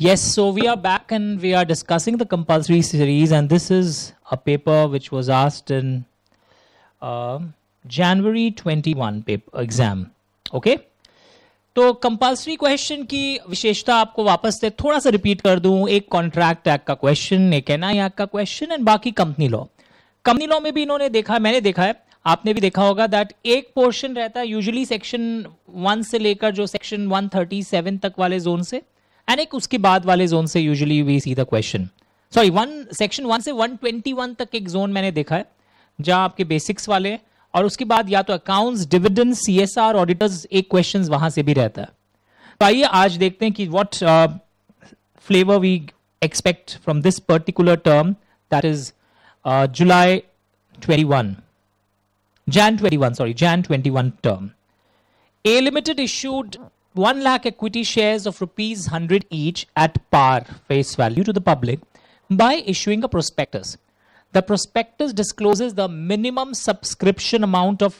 Yes, so we are back and we are discussing the compulsory series, and this is a paper which was asked in January 21 paper exam. Okay, तो compulsory question की विशेषता आपको वापस से थोड़ा सा repeat कर दूं. एक कॉन्ट्रैक्ट एक्ट का क्वेश्चन, एक एनआई एक्ट का क्वेश्चन एंड बाकी कंपनी लॉ. कंपनी लॉ में भी इन्होंने देखा, मैंने देखा है, आपने भी देखा होगा दैट एक पोर्शन रहता है यूजुअली सेक्शन 1 से लेकर जो सेक्शन 137 तक वाले जोन से, एंड एक उसके बाद वाले जोन से usually we see the question. Sorry, section 1 से 121 तक एक जोन मैंने देखा है जहां आपके बेसिक्स वाले हैं, और उसके बाद या तो अकाउंट्स, डिविडेंड, सीएसआर, ऑडिटर्स, एक क्वेश्चन वहां से भी रहता है. तो आइए आज देखते हैं कि what flavour we expect from this particular term, that is Jan 21 term. A Limited issued 1 lakh equity shares of rupees 100 each at par face value to the public by issuing a prospectus. The prospectus discloses the minimum subscription amount of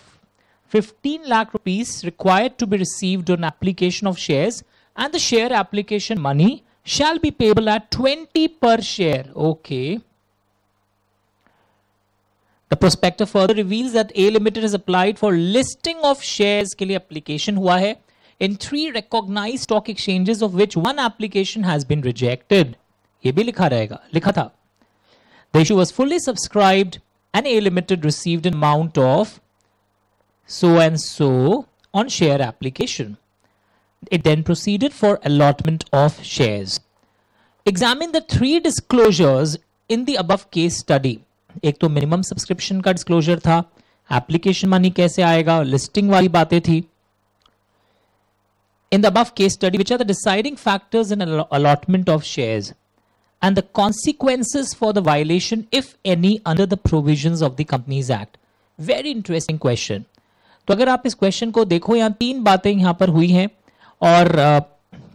15 lakh rupees required to be received on application of shares, and the share application money shall be payable at 20 per share. Okay. The prospectus further reveals that A Limited has applied for listing of shares के लिए application हुआ है in 3 recognized stock exchanges of which 1 application has been rejected. ये भी लिखा रहेगा, लिखा था. The issue was fully subscribed and A Limited received an amount of so and so on share application. It then proceeded for allotment of shares. Examine the 3 disclosures in the above case study. एक तो minimum subscription का disclosure था, application money कैसे आएगा, listing वाली बातें थी. In the above case study which are the deciding factors in allotment of shares and the consequences for the violation if any under the provisions of the companies act. Very interesting question. तो अगर आप इस question को देखो, यहाँ 3 बातें यहाँ पर हुई हैं, और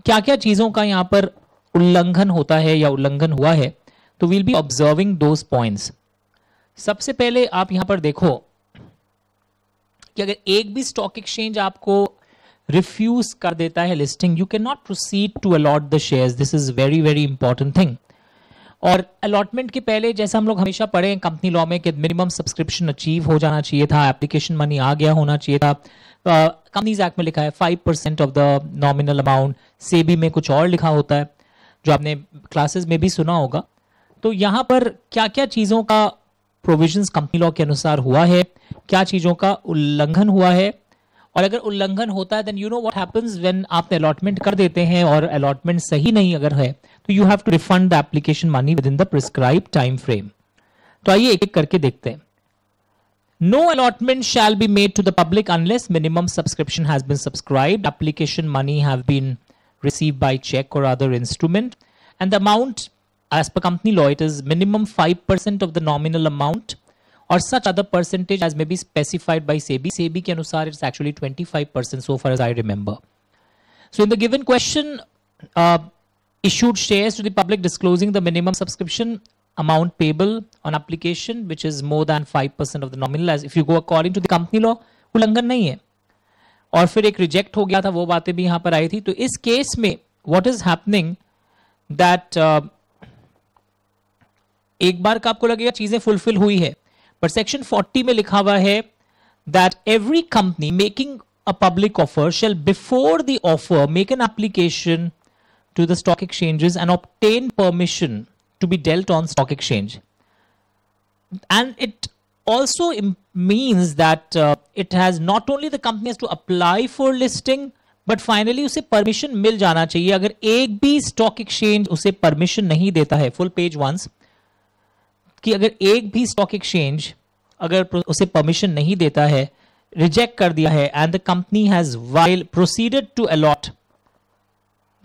क्या क्या चीजों का यहाँ पर उल्लंघन होता है या उल्लंघन हुआ है, तो we'll be observing those points. सबसे पहले आप यहां पर देखो कि अगर एक भी स्टॉक एक्सचेंज आपको रिफ्यूज कर देता है listing, you can not proceed to allot the shares. This is very very important thing. और अलॉटमेंट के पहले, जैसा हम लोग हमेशा पढ़े हैं कंपनी लॉ में, कि मिनिमम सब्सक्रिप्शन अचीव हो जाना चाहिए था, एप्लीकेशन मनी आ गया होना चाहिए था. कंपनीज एक्ट में लिखा है 5% of the nominal amount, SEBI में कुछ और लिखा होता है जो आपने क्लासेज में भी सुना होगा. तो यहाँ पर क्या क्या चीज़ों का प्रोविजंस कंपनी लॉ के अनुसार हुआ है, क्या चीज़ों का उल्लंघन हुआ है, और अगर उल्लंघन होता है then you know what happens when आप अलॉटमेंट कर देते हैं और अलॉटमेंट सही नहीं अगर है तो you have to refund the application money with in the prescribe time frame. तो आइए एक एक करके देखते हैं. No allotment shall be made to the public unless minimum subscription has been subscribed, application money have been received by cheque और other instrument, and the amount as per company law it is minimum 5% of the nominal amount or such other percentage as may be specified by SEBI. SEBI ke anusar it's actually 25% so far as I remember. So in the given question issued shares to the public disclosing the minimum subscription amount payable on application which is more than 5% of the nominal, as if you go according to the company law उल्लंघन नहीं है. और फिर एक reject हो गया था, वो बातें भी यहाँ पर आई थी. तो इस केस में what is happening that एक बार का आपको लगेगा चीजें फुलफिल हुई है, पर सेक्शन 40 में लिखा हुआ है that every company making a public offer shall before the offer make an application to the stock exchanges and obtain permission to be dealt on stock exchange, and it also means that it has not only the company has to apply for listing but finally उसे permission मिल जाना चाहिए. अगर एक भी stock exchange उसे permission नहीं देता है, फुल पेज 1 कि अगर एक भी स्टॉक एक्सचेंज अगर उसे परमिशन नहीं देता है, रिजेक्ट कर दिया है, and the company has while proceeded to allot,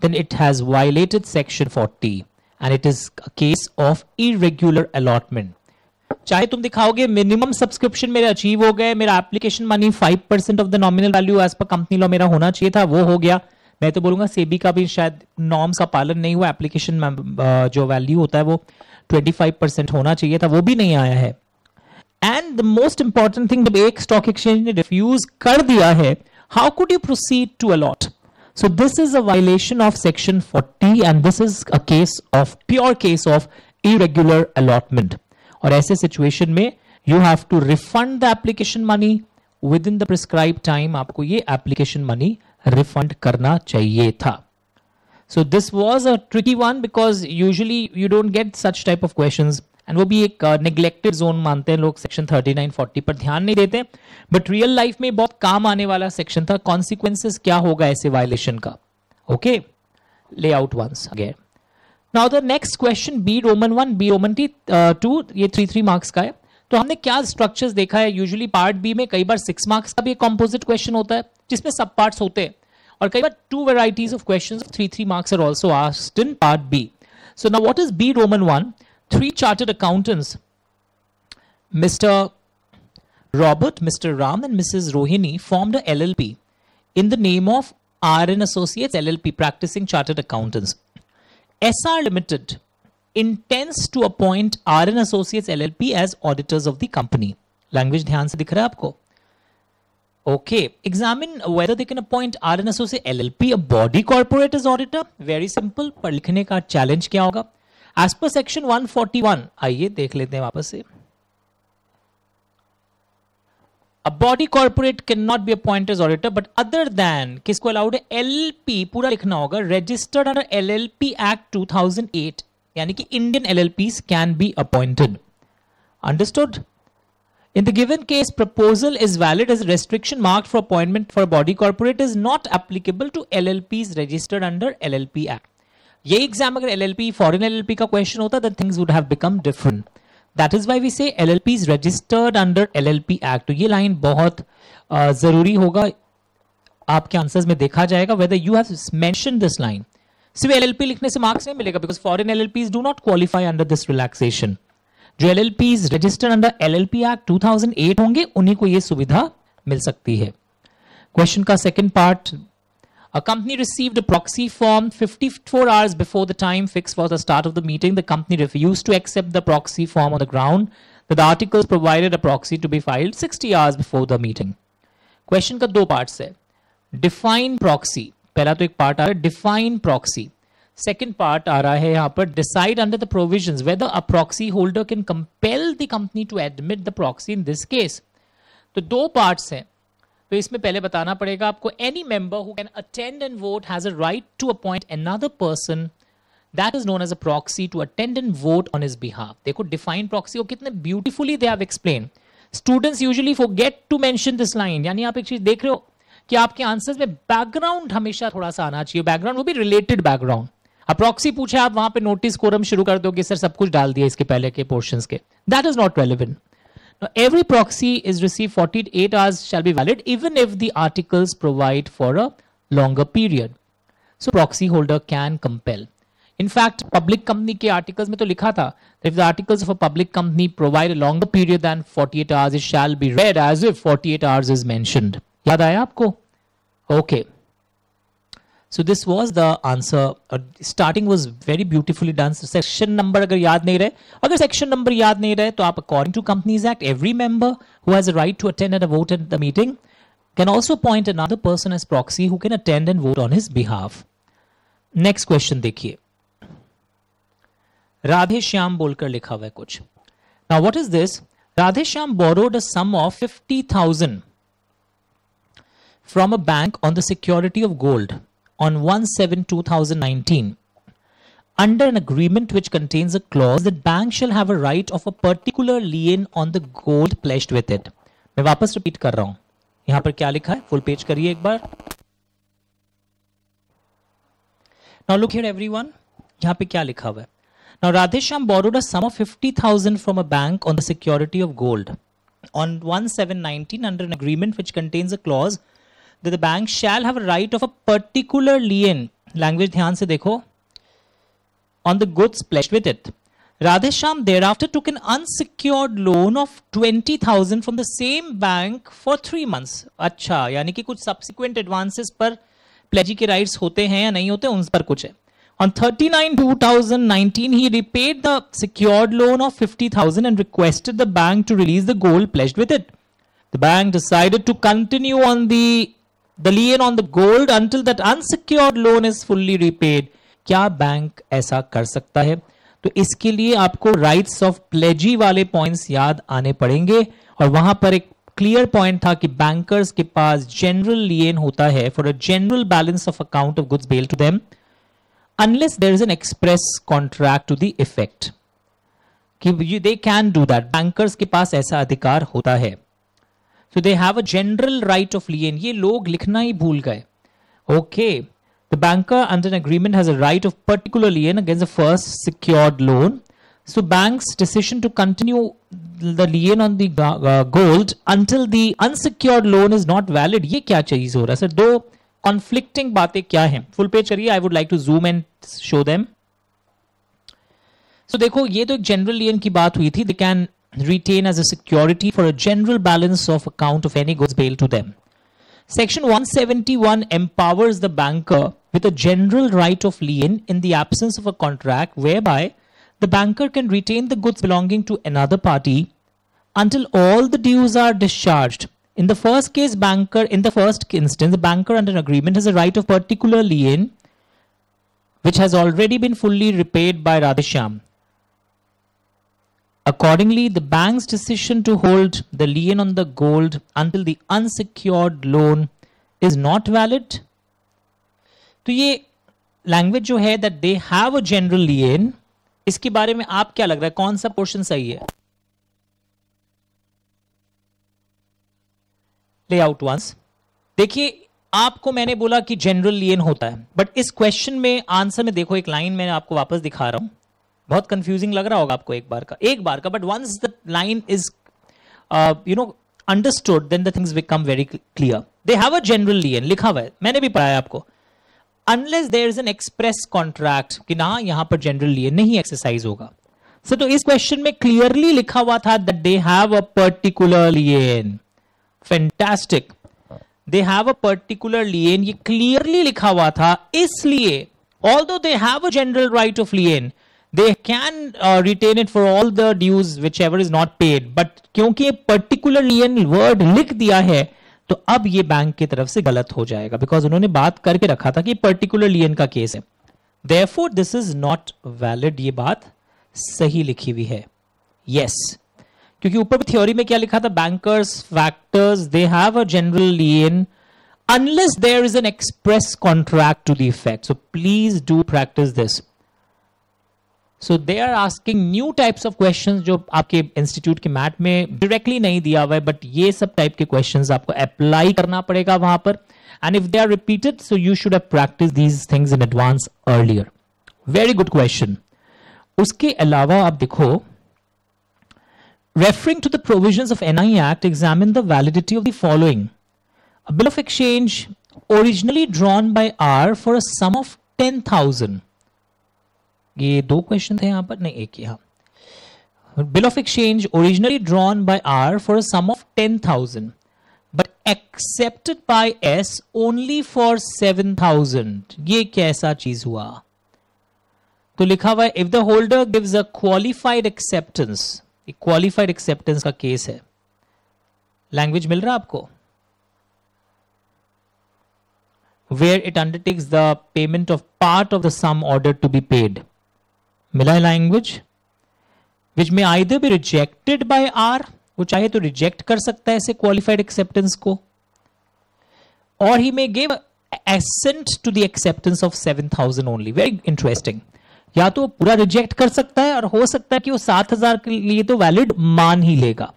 then it has violated section 40 and it is a case of irregular allotment. चाहे तुम दिखाओगे मिनिमम सब्सक्रिप्शन मेरे अचीव हो गए, मेरा application money 5% of the nominal value as per company law मेरा होना चाहिए था, वो हो गया. मैं तो बोलूंगा सेबी का भी शायद नॉर्म्स का पालन नहीं हुआ, एप्लीकेशन जो वैल्यू होता है वो 25% होना चाहिए था, वो भी नहीं आया है. And the most important thing, जब एक स्टॉक एक्सचेंज ने रिफ्यूज कर दिया है, how could you proceed to allot. So this is a violation of Section 40 and this is a case of pure case of irregular allotment. और ऐसे situation में you have to refund the application money within the prescribed time. आपको ये application money refund करना चाहिए था. So this was a tricky one because usually you don't get such type of questions. And वो भी एक neglected zone मानते हैं लोग, सेक्शन 39, 40 पर ध्यान नहीं देते, बट रियल लाइफ में बहुत काम आने वाला सेक्शन था. कॉन्सिक्वेंसेस क्या होगा ऐसे वायलेशन का. Okay, lay out once again. Now the next question B Roman 1, B Roman 2, ये 3-3 मार्क्स का है. तो हमने क्या स्ट्रक्चर्स देखा है. यूजुअली पार्ट बी में कई बार 6 मार्क्स का भी कॉम्पोजिट क्वेश्चन होता है जिसमें सब पार्ट्स होते हैं, और कई बार 2 varieties of question 3-3 marks are also asked in part B. So now what is B roman 1. 3 chartered accountants, Mr. Robert, Mr. Ram and Mrs. Rohini formed a LLP in the name of RN Associates LLP, practicing chartered accountants. SR Limited intends to appoint RN Associates LLP as auditors of the company. Language ध्यान से दिख रहा है आपको. Okay, examine whether they can appoint RN Associates LLP, a body corporate, as auditor. Very simple, पर लिखने का challenge क्या होगा. As per section 141, आइए देख लेते हैं वापस से. A body corporate cannot be appointed as auditor, but other than किसको allowed है. LLP पूरा लिखना होगा. Registered under LLP Act 2008, यानी कि Indian LLPs can be appointed. Understood? In the given case, proposal is valid as restriction marked for appointment for a body corporate is not applicable to LLPs registered under LLP Act. ये exam अगर LLP, foreign LLP का question होता then things would have become different. That is why we say LLP is registered under LLP Act. तो ये line बहुत जरूरी होगा, आपके आंसर्स में देखा जाएगा whether you have mentioned this line. सिर्फ LLP लिखने से मार्क्स नहीं मिलेगा because foreign LLPs do not qualify under this relaxation. जो LLPs registered under LLP Act 2008 होंगे उन्हीं को ये सुविधा मिल सकती है. क्वेश्चन का second part. A company received a proxy form 54 hours before the time fixed for the start of the meeting. The company refused to accept the proxy form on the ground that the articles provided a proxy to be filed 60 hours before the meeting. Question का 2 parts है. Define proxy. पहला तो एक part आ रहा है define proxy. Second part आ रहा है यहाँ पर decide under the provisions whether a proxy holder can compel the company to admit the proxy in this case. तो 2 parts हैं. तो इसमें पहले बताना पड़ेगा आपको. Any member who can attend and vote has a right to appoint another person that is known as a proxy to attend and vote on his behalf. देखो define proxy को कितने beautifully they have explain. Students usually forget to mention this line. यानी आप एक चीज देख रहे हो कि आपके आंसर्स में बैकग्राउंड हमेशा थोड़ा सा आना चाहिए. बैकग्राउंड वो भी रिलेटेड बैकग्राउंड. अब प्रॉक्सी पूछे आप वहां पे नोटिस कोरम शुरू कर दोगे सर सब कुछ डाल दिया इसके पहले के पोर्शन के. That is not relevant. Now, every proxy is received 48 hours shall be valid even if the articles provide for a longer period. So, proxy holder can compel. In fact, public company के articles में तो लिखा था if the articles of a public company provide a longer period than 48 hours, it shall be read as if 48 hours is mentioned. याद आया आपको? Okay. So this was the answer. Starting was very beautifully done. So section number अगर याद नहीं रहे, अगर section number याद नहीं रहे तो आप according to Companies Act, every member who has a right to attend and vote at the meeting can also appoint another person as proxy who can attend and vote on his behalf. Next question देखिए. राधेश्याम बोलकर लिखा हुआ है कुछ. Now what is this? Radheshyam borrowed a sum of 50,000 from a bank on the security of gold on 1/7/2019 under an agreement which contains a clause that bank shall have a right of a particular lien on the gold pledged with it. मैं वापस repeat कर रहा हूं, यहां पर क्या लिखा है फुल पेज करिए एक बार. Now look here everyone, यहां पे क्या लिखा हुआ है. Now Radheshyam borrowed a sum of 50,000 from a bank on the security of gold on 1/7/19 under an agreement which contains a clause that the bank shall have a right of a particular lien. Language ध्यान से देखो. On the goods pledged with it. Radheshyam thereafter took an unsecured loan of 20,000 from the same bank for 3 months. अच्छा, यानी कि कुछ subsequent advances पर pledge के rights होते हैं या नहीं होते उन पर कुछ है. On 39/2019 he repaid the secured loan of 50,000 and requested the bank to release the gold pledged with it. The bank decided to continue on the the lien on the gold until that unsecured loan is fully repaid. क्या bank ऐसा कर सकता है? तो इसके लिए आपको rights of pledge वाले points याद आने पड़ेंगे और वहां पर एक क्लियर पॉइंट था कि बैंकर्स के पास जनरल लियन होता है for a general balance of account of goods bail to them unless there is an express contract to the effect कि they can do that. Bankers के पास ऐसा अधिकार होता है. So they have a general right of lien. ये लोग लिखना ही भूल गए. Okay, the banker under an agreement has a right of particular lien against the first secured loan. So bank's decision to continue the lien on the gold until the unsecured loan is not valid. ये क्या चीज हो रहा है sir? दो conflicting बातें क्या हैं? फुल पेज करिए. I would like to zoom and show them. So देखो, ये तो एक general lien की बात हुई थी. They can retain as a security for a general balance of account of any goods bail to them. Section 171 empowers the banker with a general right of lien in the absence of a contract whereby the banker can retain the goods belonging to another party until all the dues are discharged. In the first instance, the banker under an agreement has a right of particular lien, which has already been fully repaid by Radheshyam. Accordingly, the bank's decision to hold the lien on the gold until the unsecured loan is not valid. तो ये language जो है that they have a general lien. इसके बारे में आप क्या लग रहा है, कौन सा पोर्शन सही है? लेआउट वंस देखिए, आपको मैंने बोला कि जनरल लियन होता है, बट इस क्वेश्चन में आंसर में देखो, एक लाइन मैंने आपको वापस दिखा रहा हूं. बहुत कंफ्यूजिंग लग रहा होगा आपको एक बार का, but once the line is understood then the things become very clear. They have a general lien लिखा हुआ है, मैंने भी पढ़ाया आपको. Unless there is an express contract कि ना, यहां पर जनरल लियन नहीं एक्सरसाइज होगा. सो तो इस क्वेश्चन में क्लियरली लिखा हुआ था that they have a particular lien. Fantastic, they have a particular lien, ये क्लियरली लिखा हुआ था. इसलिए although they have a general right of lien, they can retain it for all the dues whichever is not paid, but क्योंकि particular lien word लिख दिया है तो अब ये बैंक की तरफ से गलत हो जाएगा, बिकॉज उन्होंने बात करके रखा था कि पर्टिकुलर लियन का केस है. Therefore this is not valid. ये बात सही लिखी हुई है. यस, क्योंकि ऊपर थ्योरी में क्या लिखा था? Bankers factors they have a general lien unless there is an express contract to the effect. So please do practice this. So they are asking new types of questions जो आपके institute के mat में directly नहीं दिया हुआ है, but ये सब टाइप के क्वेश्चंस आपको अप्लाई करना पड़ेगा वहां पर. And if they are repeated, so you should have practice these things in advance earlier. Very good question. उसके अलावा आप देखो, referring to the provisions of NI act, examine the validity of the following. A bill of exchange originally drawn by R for a sum of 10,000. ये दो question थे यहां पर, नहीं एक ही. हाँ, bill of exchange originally drawn by R for a sum of 10,000 but accepted by S only for 7,000. ये कैसा चीज हुआ? तो लिखा हुआ, if the holder gives a qualified acceptance. Qualified acceptance का केस है. लैंग्वेज मिल रहा है आपको? Where it undertakes the payment of part of the sum order to be paid. मिला है लैंग्वेज? विच में either be rejected by R, वो चाहे तो रिजेक्ट कर सकता है ऐसे क्वालिफाइड एक्सेप्टेंस को, और ही may give assent to the acceptance of 7,000 only. Very interesting. या तो पूरा रिजेक्ट कर सकता है, और हो सकता है कि वो 7,000 के लिए तो वैलिड मान ही लेगा.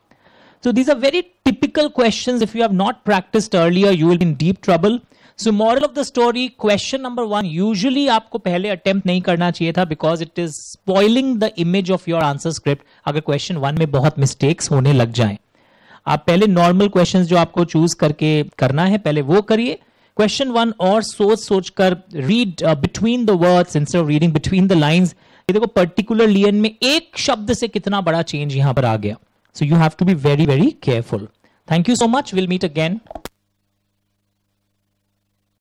So these are very typical questions. If you have not practised earlier, you will be in deep trouble. So moral of the story, question number 1 usually आपको पहले अटेम्प्ट नहीं करना चाहिए था, because it is spoiling the image of your answer script. अगर question 1 में बहुत mistakes होने लग जाएं, आप पहले नॉर्मल क्वेश्चंस जो आपको चूज करके करना है पहले वो करिए. क्वेश्चन 1 और सोच कर read between the words instead of reading between the lines. ये देखो, पर्टिकुलर लियन में एक शब्द से कितना बड़ा चेंज यहां पर आ गया. So you have to be very very careful. Thank you so much. Will meet again.